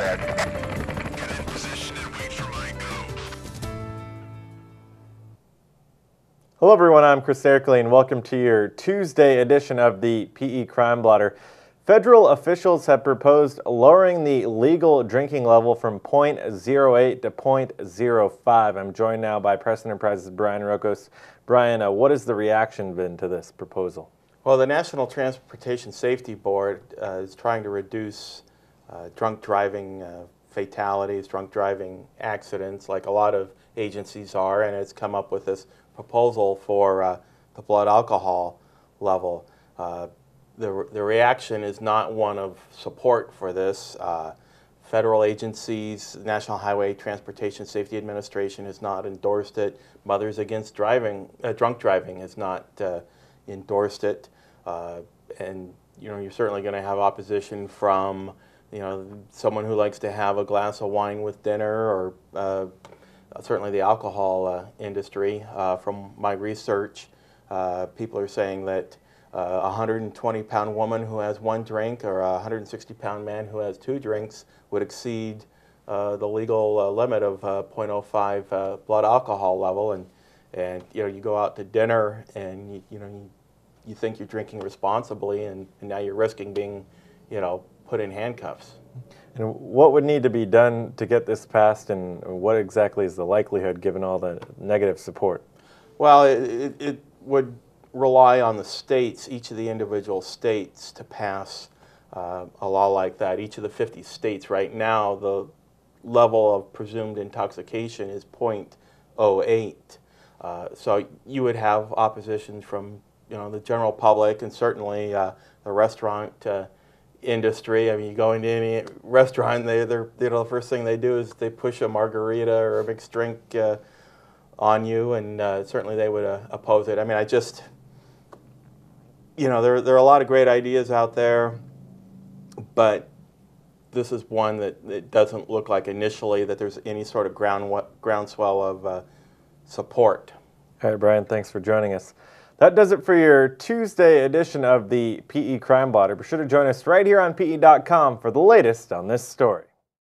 dispatch. Get in position and wait for my go. Hello everyone, I'm Chris Erkley and welcome to your Tuesday edition of the P.E. Crime Blotter. Federal officials have proposed lowering the legal drinking level from 0.08 to 0.05. I'm joined now by Press Enterprises' Brian Rokos. Brian, what has the reaction been to this proposal? Well, the National Transportation Safety Board is trying to reduce drunk driving fatalities, drunk driving accidents, like a lot of agencies are, and it's come up with this proposal for the blood alcohol level. The reaction is not one of support for this. Federal agencies, the National Highway Transportation Safety Administration has not endorsed it. Mothers Against Driving, Drunk Driving has not endorsed it. And you know, you're certainly going to have opposition from, you know, someone who likes to have a glass of wine with dinner, or certainly the alcohol industry. From my research, people are saying that a 120-pound woman who has one drink or a 160-pound man who has two drinks would exceed the legal limit of 0.05 blood alcohol level. And you know, you go out to dinner and you think you're drinking responsibly, and now you're risking being, you know, put in handcuffs. And what would need to be done to get this passed, and what exactly is the likelihood given all the negative support? Well, it would rely on the states, each of the individual states, to pass a law like that. Each of the 50 states right now, the level of presumed intoxication is 0.08. So you would have opposition from, you know, the general public, and certainly the restaurant industry. I mean, you go into any restaurant, the first thing they do is they push a margarita or a mixed drink on you, and certainly they would oppose it. I mean, you know, there are a lot of great ideas out there, but this is one that doesn't look like initially that there's any sort of groundswell of support. All right, Brian, thanks for joining us. That does it for your Tuesday edition of the PE Crime Blotter. Be sure to join us right here on PE.com for the latest on this story.